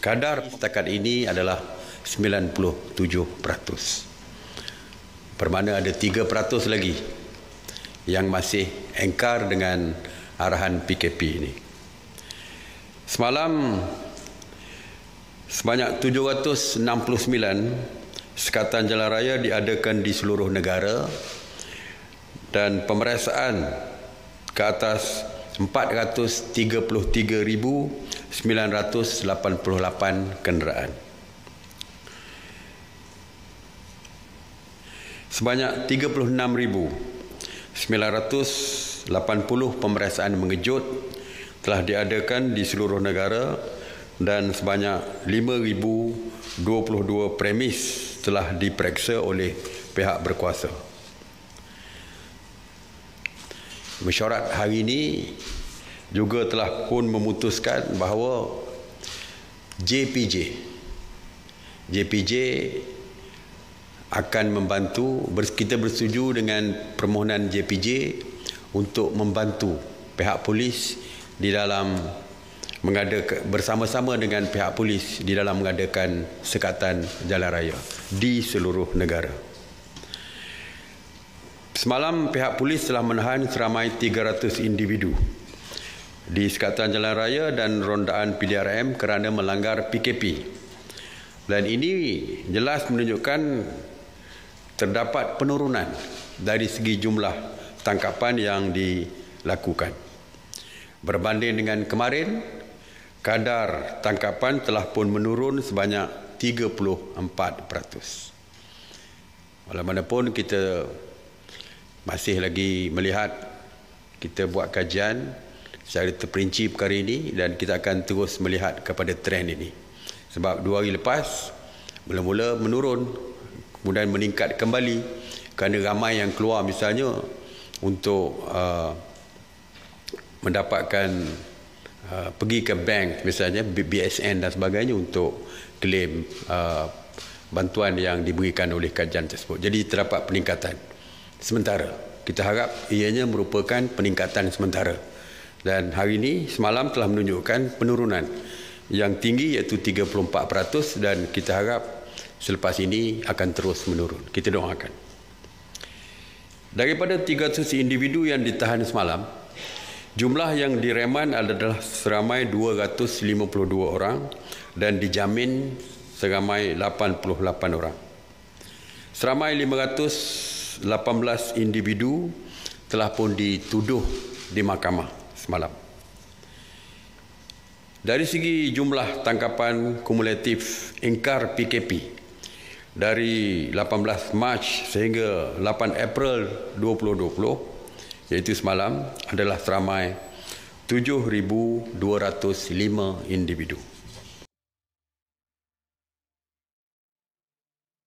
Kadar setakat ini adalah 97%. Bermakna ada 3% lagi yang masih engkar dengan arahan PKP ini. Semalam sebanyak 769 sekatan jalan raya diadakan di seluruh negara dan pemeriksaan ke atas 433,988 kenderaan. Sebanyak 36,980 pemeriksaan mengejut telah diadakan di seluruh negara dan sebanyak 5,022 premis telah diperiksa oleh pihak berkuasa. Mesyuarat hari ini juga telah pun memutuskan bahawa JPJ akan membantu, kita bersetuju dengan permohonan JPJ untuk membantu pihak polis di dalam mengadakan, bersama-sama dengan pihak polis di dalam mengadakan sekatan jalan raya di seluruh negara. Semalam pihak polis telah menahan seramai 300 individu di sekatan jalan raya dan rondaan PDRM kerana melanggar PKP. Dan ini jelas menunjukkan terdapat penurunan dari segi jumlah tangkapan yang dilakukan. Berbanding dengan kemarin, kadar tangkapan telah pun menurun sebanyak 34%. Walaupun kita masih lagi melihat, kita buat kajian secara terperinci perkara ini dan kita akan terus melihat kepada trend ini. Sebab 2 hari lepas, mula-mula menurun, kemudian meningkat kembali kerana ramai yang keluar misalnya untuk mendapatkan pergi ke bank misalnya BBSN dan sebagainya untuk klaim bantuan yang diberikan oleh kajian tersebut. Jadi terdapat peningkatan sementara. Kita harap ianya merupakan peningkatan sementara. Dan hari ini semalam telah menunjukkan penurunan yang tinggi iaitu 34% dan kita harap selepas ini akan terus menurun. Kita doakan. Daripada 300 individu yang ditahan semalam, jumlah yang direman adalah seramai 252 orang dan dijamin seramai 88 orang. Seramai 518 individu telah pun dituduh di mahkamah semalam. Dari segi jumlah tangkapan kumulatif engkar PKP, dari 18 Mac sehingga 8 April 2020 iaitu semalam adalah seramai 7,205 individu.